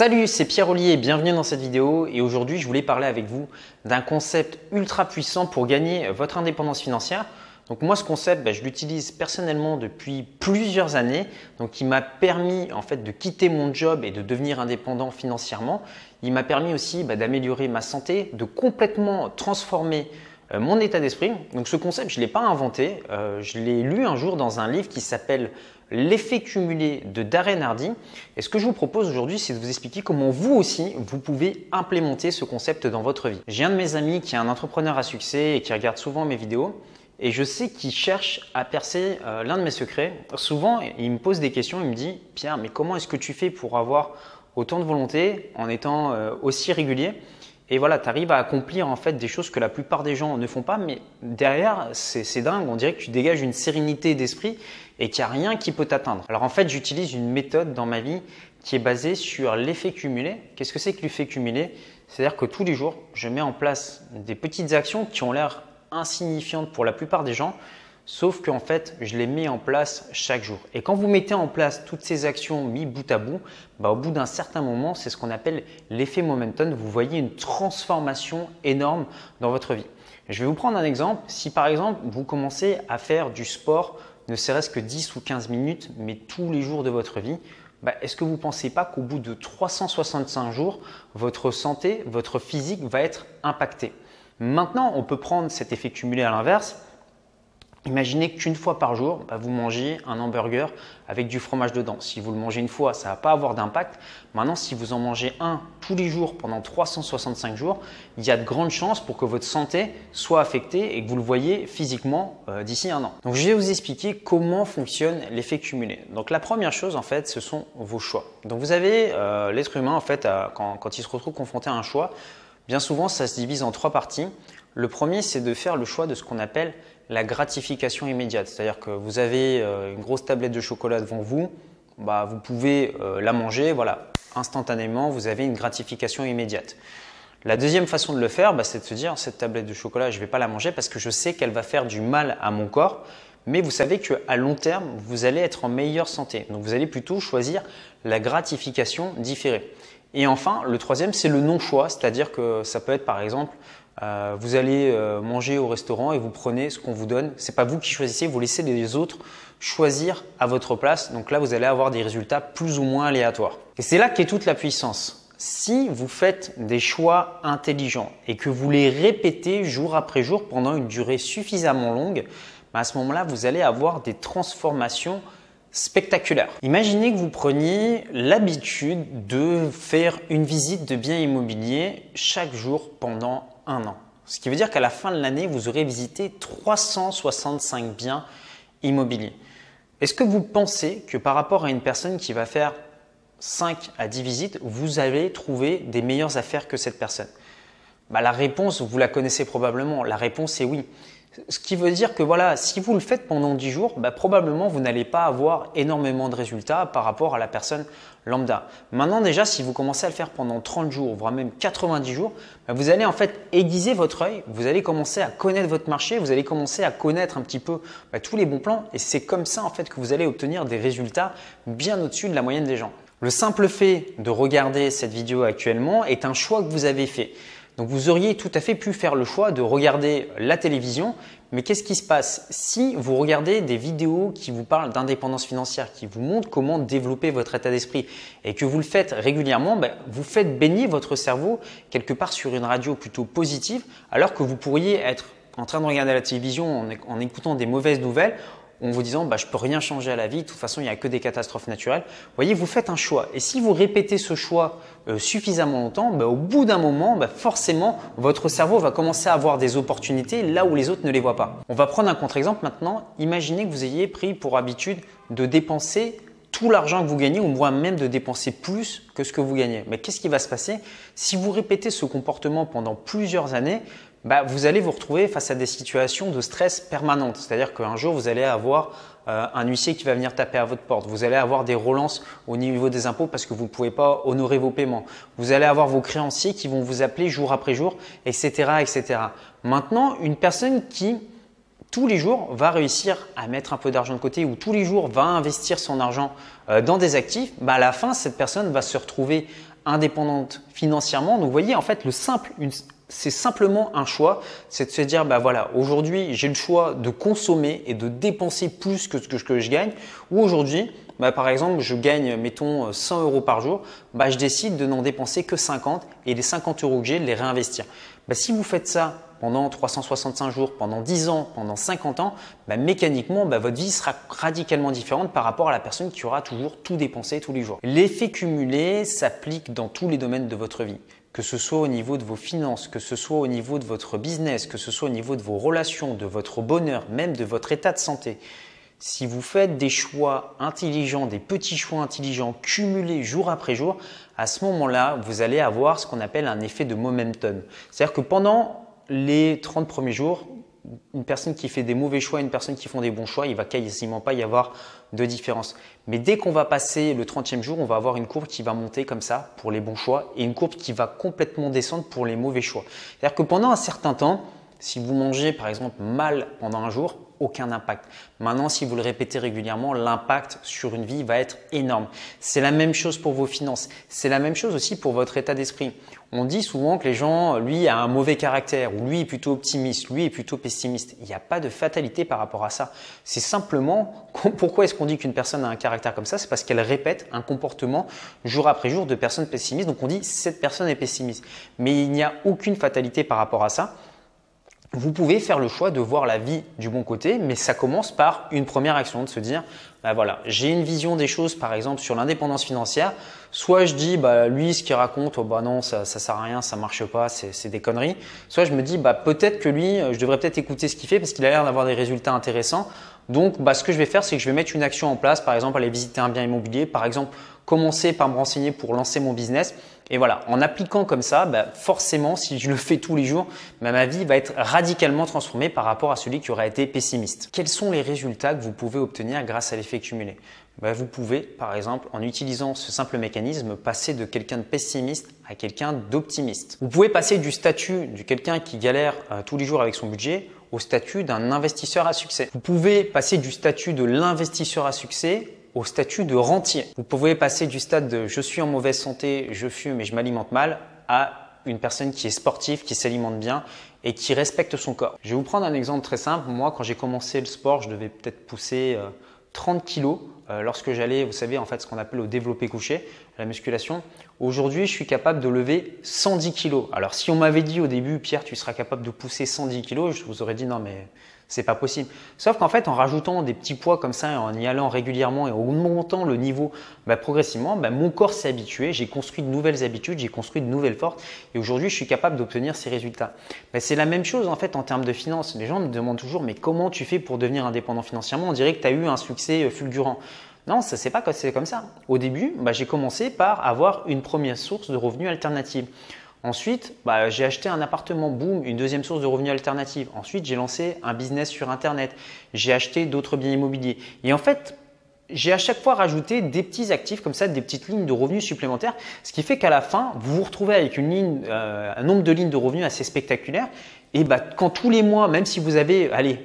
Salut, c'est Pierre Ollier et bienvenue dans cette vidéo. Et aujourd'hui, je voulais parler avec vous d'un concept ultra puissant pour gagner votre indépendance financière. Donc moi, ce concept, je l'utilise personnellement depuis plusieurs années. Donc il m'a permis en fait de quitter mon job et de devenir indépendant financièrement. Il m'a permis aussi d'améliorer ma santé, de complètement transformer mon état d'esprit. Donc ce concept, je ne l'ai pas inventé. Je l'ai lu un jour dans un livre qui s'appelle l'effet cumulé de Darren Hardy. Et ce que je vous propose aujourd'hui, c'est de vous expliquer comment vous aussi, vous pouvez implémenter ce concept dans votre vie. J'ai un de mes amis qui est un entrepreneur à succès et qui regarde souvent mes vidéos. Et je sais qu'il cherche à percer l'un de mes secrets. Souvent, il me pose des questions, il me dit « Pierre, mais comment est-ce que tu fais pour avoir autant de volonté en étant aussi régulier ?» Et voilà, tu arrives à accomplir en fait des choses que la plupart des gens ne font pas, mais derrière, c'est dingue, on dirait que tu dégages une sérénité d'esprit et qu'il n'y a rien qui peut t'atteindre. Alors en fait, j'utilise une méthode dans ma vie qui est basée sur l'effet cumulé. Qu'est-ce que c'est que l'effet cumulé? C'est-à-dire que tous les jours, je mets en place des petites actions qui ont l'air insignifiantes pour la plupart des gens, sauf qu'en fait, je les mets en place chaque jour. Et quand vous mettez en place toutes ces actions mises bout à bout, au bout d'un certain moment, c'est ce qu'on appelle l'effet momentum. Vous voyez une transformation énorme dans votre vie. Je vais vous prendre un exemple. Si par exemple, vous commencez à faire du sport, ne serait-ce que 10 ou 15 minutes, mais tous les jours de votre vie, est-ce que vous ne pensez pas qu'au bout de 365 jours, votre santé, votre physique va être impactée? Maintenant, on peut prendre cet effet cumulé à l'inverse. Imaginez qu'une fois par jour, vous mangez un hamburger avec du fromage dedans. Si vous le mangez une fois, ça ne va pas avoir d'impact. Maintenant, si vous en mangez un tous les jours pendant 365 jours, il y a de grandes chances pour que votre santé soit affectée et que vous le voyez physiquement d'ici un an. Donc, je vais vous expliquer comment fonctionne l'effet cumulé. Donc, la première chose, en fait, ce sont vos choix. Donc, vous avez l'être humain, en fait, quand il se retrouve confronté à un choix, bien souvent, ça se divise en trois parties. Le premier, c'est de faire le choix de ce qu'on appelle la gratification immédiate. C'est-à-dire que vous avez une grosse tablette de chocolat devant vous, vous pouvez la manger, voilà, instantanément, vous avez une gratification immédiate. La deuxième façon de le faire, c'est de se dire « cette tablette de chocolat, je ne vais pas la manger parce que je sais qu'elle va faire du mal à mon corps ». Mais vous savez qu'à long terme, vous allez être en meilleure santé. Donc, vous allez plutôt choisir la gratification différée. Et enfin, le troisième, c'est le non-choix. C'est-à-dire que ça peut être par exemple, vous allez manger au restaurant et vous prenez ce qu'on vous donne. Ce n'est pas vous qui choisissez, vous laissez les autres choisir à votre place. Donc là, vous allez avoir des résultats plus ou moins aléatoires. Et c'est là qu'est toute la puissance. Si vous faites des choix intelligents et que vous les répétez jour après jour pendant une durée suffisamment longue, à ce moment-là, vous allez avoir des transformations spectaculaires. Imaginez que vous preniez l'habitude de faire une visite de biens immobiliers chaque jour pendant un an. Ce qui veut dire qu'à la fin de l'année, vous aurez visité 365 biens immobiliers. Est-ce que vous pensez que par rapport à une personne qui va faire 5 à 10 visites, vous allez trouver des meilleures affaires que cette personne? La réponse, vous la connaissez probablement. La réponse est oui. Ce qui veut dire que voilà, si vous le faites pendant 10 jours, probablement vous n'allez pas avoir énormément de résultats par rapport à la personne lambda. Maintenant déjà, si vous commencez à le faire pendant 30 jours, voire même 90 jours, vous allez en fait aiguiser votre œil, vous allez commencer à connaître votre marché, vous allez commencer à connaître un petit peu tous les bons plans et c'est comme ça en fait que vous allez obtenir des résultats bien au-dessus de la moyenne des gens. Le simple fait de regarder cette vidéo actuellement est un choix que vous avez fait. Donc, vous auriez tout à fait pu faire le choix de regarder la télévision, mais qu'est-ce qui se passe si vous regardez des vidéos qui vous parlent d'indépendance financière, qui vous montrent comment développer votre état d'esprit et que vous le faites régulièrement, vous faites baigner votre cerveau quelque part sur une radio plutôt positive, alors que vous pourriez être en train de regarder la télévision en écoutant des mauvaises nouvelles, en vous disant je ne peux rien changer à la vie, de toute façon il n'y a que des catastrophes naturelles. Vous voyez, vous faites un choix et si vous répétez ce choix suffisamment longtemps, au bout d'un moment, forcément votre cerveau va commencer à avoir des opportunités là où les autres ne les voient pas. On va prendre un contre-exemple maintenant. Imaginez que vous ayez pris pour habitude de dépenser tout l'argent que vous gagnez ou voire même de dépenser plus que ce que vous gagnez. Mais qu'est-ce qui va se passer? Si vous répétez ce comportement pendant plusieurs années, vous allez vous retrouver face à des situations de stress permanente. C'est-à-dire qu'un jour, vous allez avoir un huissier qui va venir taper à votre porte. Vous allez avoir des relances au niveau des impôts parce que vous ne pouvez pas honorer vos paiements. Vous allez avoir vos créanciers qui vont vous appeler jour après jour, etc., etc. Maintenant, une personne qui tous les jours va réussir à mettre un peu d'argent de côté ou tous les jours va investir son argent dans des actifs, à la fin, cette personne va se retrouver indépendante financièrement. Donc, vous voyez, en fait, c'est simplement un choix, c'est de se dire, bah voilà, aujourd'hui, j'ai le choix de consommer et de dépenser plus que ce que je gagne, ou aujourd'hui, bah, par exemple, je gagne, mettons, 100 € par jour, bah, je décide de n'en dépenser que 50 et les 50 € que j'ai, de les réinvestir. Bah, si vous faites ça pendant 365 jours, pendant 10 ans, pendant 50 ans, bah, mécaniquement, bah, votre vie sera radicalement différente par rapport à la personne qui aura toujours tout dépensé tous les jours. L'effet cumulé s'applique dans tous les domaines de votre vie. Que ce soit au niveau de vos finances, que ce soit au niveau de votre business, que ce soit au niveau de vos relations, de votre bonheur, même de votre état de santé. Si vous faites des choix intelligents, des petits choix intelligents cumulés jour après jour, à ce moment-là, vous allez avoir ce qu'on appelle un effet de momentum. C'est-à-dire que pendant les 30 premiers jours, une personne qui fait des mauvais choix et une personne qui font des bons choix, il ne va quasiment pas y avoir de différence. Mais dès qu'on va passer le 30e jour, on va avoir une courbe qui va monter comme ça pour les bons choix et une courbe qui va complètement descendre pour les mauvais choix. C'est-à-dire que pendant un certain temps, si vous mangez par exemple mal pendant un jour, aucun impact. Maintenant, si vous le répétez régulièrement, l'impact sur une vie va être énorme. C'est la même chose pour vos finances. C'est la même chose aussi pour votre état d'esprit. On dit souvent que les gens, lui, a un mauvais caractère, ou lui est plutôt optimiste, lui est plutôt pessimiste. Il n'y a pas de fatalité par rapport à ça. C'est simplement, pourquoi est-ce qu'on dit qu'une personne a un caractère comme ça? C'est parce qu'elle répète un comportement jour après jour de personnes pessimistes. Donc on dit cette personne est pessimiste. Mais il n'y a aucune fatalité par rapport à ça. Vous pouvez faire le choix de voir la vie du bon côté, mais ça commence par une première action, de se dire bah voilà, j'ai une vision des choses, par exemple sur l'indépendance financière. Soit je dis bah lui ce qu'il raconte, oh, bah non ça sert à rien, ça marche pas, c'est des conneries. Soit je me dis bah peut-être que lui, je devrais peut-être écouter ce qu'il fait parce qu'il a l'air d'avoir des résultats intéressants. Donc bah ce que je vais faire, c'est que je vais mettre une action en place, par exemple aller visiter un bien immobilier, par exemple commencer par me renseigner pour lancer mon business. Et voilà, en appliquant comme ça, bah forcément, si je le fais tous les jours, bah ma vie va être radicalement transformée par rapport à celui qui aura été pessimiste. Quels sont les résultats que vous pouvez obtenir grâce à l'effet cumulé? Bah vous pouvez, par exemple, en utilisant ce simple mécanisme, passer de quelqu'un de pessimiste à quelqu'un d'optimiste. Vous pouvez passer du statut de quelqu'un qui galère tous les jours avec son budget au statut d'un investisseur à succès. Vous pouvez passer du statut de l'investisseur à succès au statut de rentier. Vous pouvez passer du stade de je suis en mauvaise santé, je fume et je m'alimente mal à une personne qui est sportive, qui s'alimente bien et qui respecte son corps. Je vais vous prendre un exemple très simple. Moi, quand j'ai commencé le sport, je devais peut-être pousser 30 kilos lorsque j'allais, vous savez, en fait, ce qu'on appelle au développé couché, la musculation. Aujourd'hui, je suis capable de lever 110 kilos. Alors, si on m'avait dit au début, Pierre, tu seras capable de pousser 110 kilos, je vous aurais dit non, mais c'est pas possible. Sauf qu'en fait, en rajoutant des petits poids comme ça, en y allant régulièrement et en augmentant le niveau progressivement, mon corps s'est habitué, j'ai construit de nouvelles habitudes, j'ai construit de nouvelles forces et aujourd'hui, je suis capable d'obtenir ces résultats. C'est la même chose en fait en termes de finances. Les gens me demandent toujours, mais comment tu fais pour devenir indépendant financièrement? On dirait que tu as eu un succès fulgurant. Non, ce n'est pas comme ça. Au début, j'ai commencé par avoir une première source de revenus alternative. Ensuite, j'ai acheté un appartement, boum, une deuxième source de revenus alternative. Ensuite, j'ai lancé un business sur Internet. J'ai acheté d'autres biens immobiliers. Et en fait, j'ai à chaque fois rajouté des petits actifs comme ça, des petites lignes de revenus supplémentaires, ce qui fait qu'à la fin, vous vous retrouvez avec une ligne, un nombre de lignes de revenus assez spectaculaire. Et quand tous les mois, même si vous avez, allez,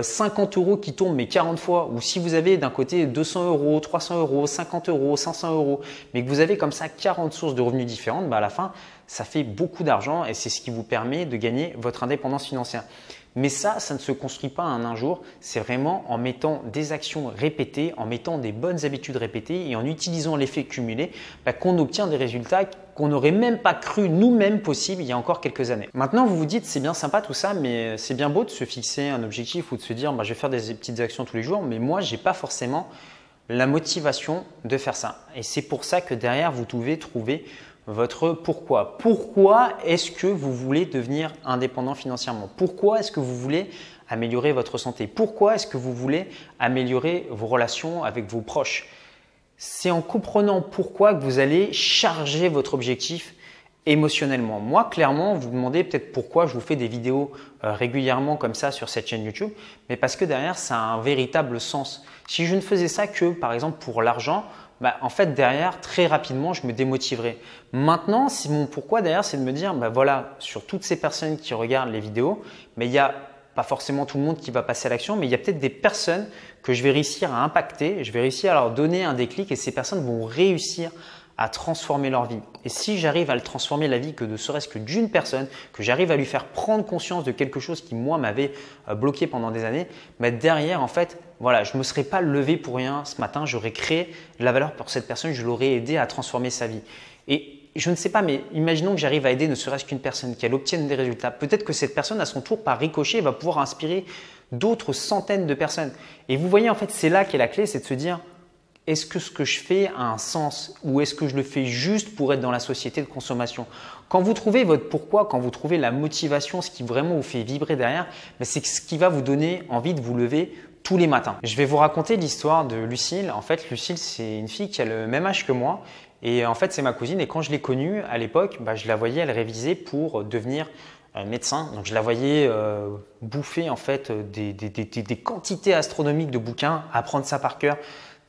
50 € qui tombent mais 40 fois, ou si vous avez d'un côté 200 €, 300 €, 50 €, 500 €, mais que vous avez comme ça 40 sources de revenus différentes, à la fin, ça fait beaucoup d'argent et c'est ce qui vous permet de gagner votre indépendance financière. Mais ça ne se construit pas en un jour, c'est vraiment en mettant des actions répétées, en mettant des bonnes habitudes répétées et en utilisant l'effet cumulé qu'on obtient des résultats qu'on n'aurait même pas cru nous-mêmes possible il y a encore quelques années. Maintenant, vous vous dites, c'est bien sympa tout ça, mais c'est bien beau de se fixer un objectif ou de se dire, je vais faire des petites actions tous les jours, mais moi, je n'ai pas forcément la motivation de faire ça. Et c'est pour ça que derrière, vous devez trouver votre pourquoi. Pourquoi est-ce que vous voulez devenir indépendant financièrement? Pourquoi est-ce que vous voulez améliorer votre santé? Pourquoi est-ce que vous voulez améliorer vos relations avec vos proches? C'est en comprenant pourquoi que vous allez charger votre objectif émotionnellement. Moi, clairement, vous demandez peut-être pourquoi je vous fais des vidéos régulièrement comme ça sur cette chaîne YouTube, mais parce que derrière, ça a un véritable sens. Si je ne faisais ça que, par exemple, pour l'argent, en fait, derrière, très rapidement, je me démotiverai. Maintenant, mon pourquoi derrière, c'est de me dire, voilà, sur toutes ces personnes qui regardent les vidéos, mais il y a pas forcément tout le monde qui va passer à l'action, mais il y a peut-être des personnes que je vais réussir à impacter, je vais réussir à leur donner un déclic et ces personnes vont réussir à transformer leur vie. Et si j'arrive à le transformer la vie que ne serait-ce que d'une personne, que j'arrive à lui faire prendre conscience de quelque chose qui moi m'avait bloqué pendant des années, bah derrière en fait, voilà, je ne me serais pas levé pour rien ce matin, j'aurais créé de la valeur pour cette personne, je l'aurais aidé à transformer sa vie. Et je ne sais pas, mais imaginons que j'arrive à aider ne serait-ce qu'une personne, qu'elle obtienne des résultats. Peut-être que cette personne à son tour, par ricochet, va pouvoir inspirer d'autres centaines de personnes. Et vous voyez en fait, c'est là qu'est la clé, c'est de se dire est-ce que ce que je fais a un sens ou est-ce que je le fais juste pour être dans la société de consommation? Quand vous trouvez votre pourquoi, quand vous trouvez la motivation, ce qui vraiment vous fait vibrer derrière, c'est ce qui va vous donner envie de vous lever tous les matins. Je vais vous raconter l'histoire de Lucille. En fait, Lucille, c'est une fille qui a le même âge que moi. Et en fait, c'est ma cousine et quand je l'ai connue à l'époque, je la voyais, elle révisait pour devenir médecin. Donc, je la voyais bouffer en fait des quantités astronomiques de bouquins, apprendre ça par cœur,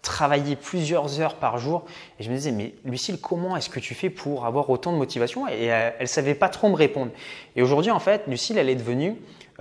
travailler plusieurs heures par jour. Et je me disais, mais Lucille, comment est-ce que tu fais pour avoir autant de motivation? Et elle ne savait pas trop me répondre. Et aujourd'hui, en fait, Lucille, elle est devenue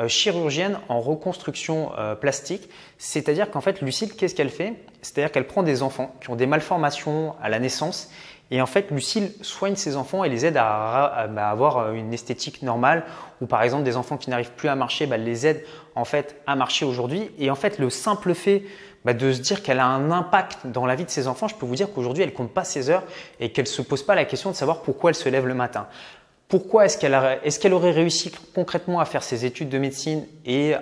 chirurgienne en reconstruction plastique. C'est-à-dire qu'en fait, Lucille, qu'est-ce qu'elle fait? C'est-à-dire qu'elle prend des enfants qui ont des malformations à la naissance et en fait, Lucille soigne ces enfants et les aide à avoir une esthétique normale ou par exemple des enfants qui n'arrivent plus à marcher, elle les aide en fait à marcher aujourd'hui. Et en fait, le simple fait de se dire qu'elle a un impact dans la vie de ses enfants, je peux vous dire qu'aujourd'hui, elle ne compte pas ses heures et qu'elle ne se pose pas la question de savoir pourquoi elle se lève le matin. Pourquoi est-ce qu'elle aurait réussi concrètement à faire ses études de médecine et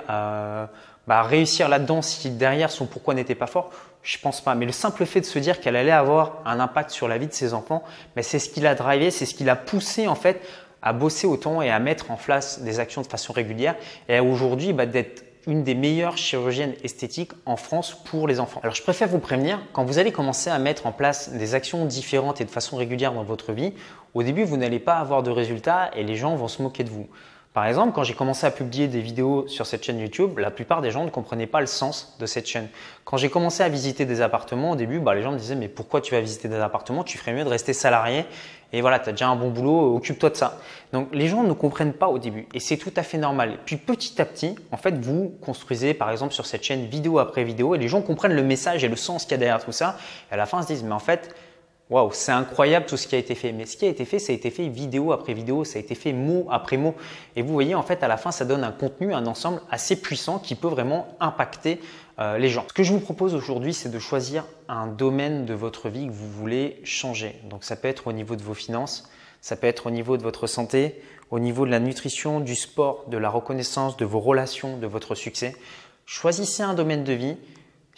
réussir là-dedans si derrière son pourquoi n'était pas fort? Je pense pas. Mais le simple fait de se dire qu'elle allait avoir un impact sur la vie de ses enfants, c'est ce qui l'a drivé, c'est ce qui l'a poussé en fait à bosser autant et à mettre en place des actions de façon régulière et aujourd'hui d'être une des meilleures chirurgiennes esthétiques en France pour les enfants. Alors, je préfère vous prévenir, quand vous allez commencer à mettre en place des actions différentes et de façon régulière dans votre vie, au début, vous n'allez pas avoir de résultats et les gens vont se moquer de vous. Par exemple, quand j'ai commencé à publier des vidéos sur cette chaîne YouTube, la plupart des gens ne comprenaient pas le sens de cette chaîne. Quand j'ai commencé à visiter des appartements au début, les gens me disaient « mais pourquoi tu vas visiter des appartements? Tu ferais mieux de rester salarié et voilà, tu as déjà un bon boulot, occupe-toi de ça. » Donc, les gens ne comprennent pas au début et c'est tout à fait normal. Puis petit à petit, en fait, vous construisez par exemple sur cette chaîne vidéo après vidéo et les gens comprennent le message et le sens qu'il y a derrière tout ça. Et à la fin, ils se disent « mais en fait… waouh, c'est incroyable tout ce qui a été fait. » Mais ce qui a été fait, ça a été fait vidéo après vidéo, ça a été fait mot après mot. Et vous voyez, en fait, à la fin, ça donne un contenu, un ensemble assez puissant qui peut vraiment impacter les gens. Ce que je vous propose aujourd'hui, c'est de choisir un domaine de votre vie que vous voulez changer. Donc, ça peut être au niveau de vos finances, ça peut être au niveau de votre santé, au niveau de la nutrition, du sport, de la reconnaissance, de vos relations, de votre succès. Choisissez un domaine de vie.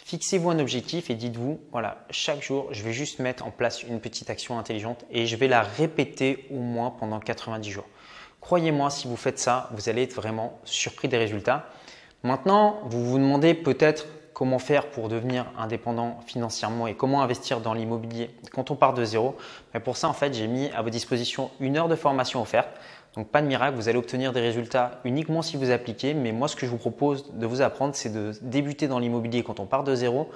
Fixez-vous un objectif et dites-vous, voilà, chaque jour, je vais juste mettre en place une petite action intelligente et je vais la répéter au moins pendant 90 jours. Croyez-moi, si vous faites ça, vous allez être vraiment surpris des résultats. Maintenant, vous vous demandez peut-être comment faire pour devenir indépendant financièrement et comment investir dans l'immobilier quand on part de zéro. Mais pour ça, en fait, j'ai mis à votre disposition une heure de formation offerte. Donc, pas de miracle, vous allez obtenir des résultats uniquement si vous appliquez. Mais moi, ce que je vous propose de vous apprendre, c'est de débuter dans l'immobilier quand on part de zéro,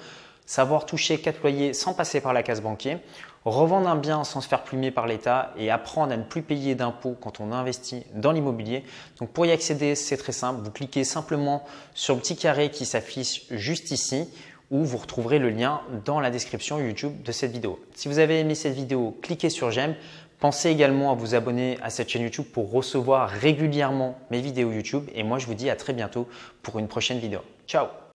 savoir toucher 4 loyers sans passer par la case banquier, revendre un bien sans se faire plumer par l'État et apprendre à ne plus payer d'impôts quand on investit dans l'immobilier. Donc, pour y accéder, c'est très simple. Vous cliquez simplement sur le petit carré qui s'affiche juste ici où vous retrouverez le lien dans la description YouTube de cette vidéo. Si vous avez aimé cette vidéo, cliquez sur « J'aime ». Pensez également à vous abonner à cette chaîne YouTube pour recevoir régulièrement mes vidéos YouTube. Et moi, je vous dis à très bientôt pour une prochaine vidéo. Ciao!